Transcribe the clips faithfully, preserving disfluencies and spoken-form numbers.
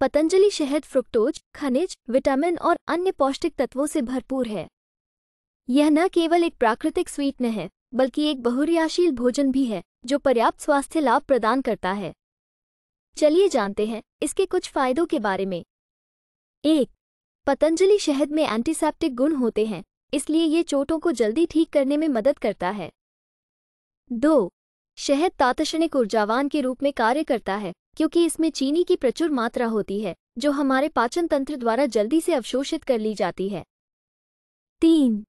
पतंजलि शहद फ्रुक्टोज, खनिज, विटामिन और अन्य पौष्टिक तत्वों से भरपूर है। यह न केवल एक प्राकृतिक स्वीटनर है बल्कि एक बहुक्रियाशील भोजन भी है जो पर्याप्त स्वास्थ्य लाभ प्रदान करता है। चलिए जानते हैं इसके कुछ फायदों के बारे में। एक, पतंजलि शहद में एंटीसेप्टिक गुण होते हैं, इसलिए ये चोटों को जल्दी ठीक करने में मदद करता है। दो, शहद तात्क्षणिक ऊर्जावान के रूप में कार्य करता है क्योंकि इसमें चीनी की प्रचुर मात्रा होती है जो हमारे पाचन तंत्र द्वारा जल्दी से अवशोषित कर ली जाती है। तीन,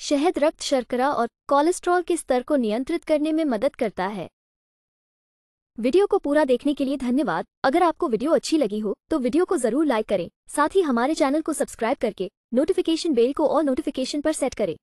शहद रक्त शर्करा और कोलेस्ट्रॉल के स्तर को नियंत्रित करने में मदद करता है। वीडियो को पूरा देखने के लिए धन्यवाद। अगर आपको वीडियो अच्छी लगी हो तो वीडियो को जरूर लाइक करें। साथ ही हमारे चैनल को सब्सक्राइब करके नोटिफिकेशन बेल को और नोटिफिकेशन पर सेट करें।